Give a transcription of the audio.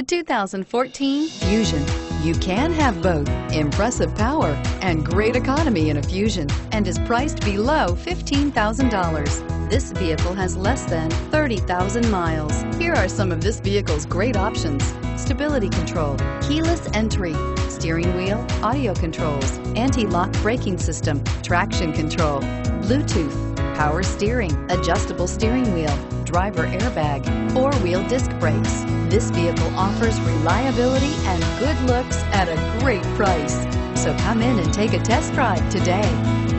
The 2014 Fusion. You can have both impressive power and great economy in a Fusion, and is priced below $15,000. This vehicle has less than 30,000 miles. Here are some of this vehicle's great options: stability control, keyless entry, steering wheel audio controls, anti-lock braking system, traction control, Bluetooth, power steering, adjustable steering wheel, driver airbag, four-wheel disc brakes. This vehicle offers reliability and good looks at a great price. So come in and take a test drive today.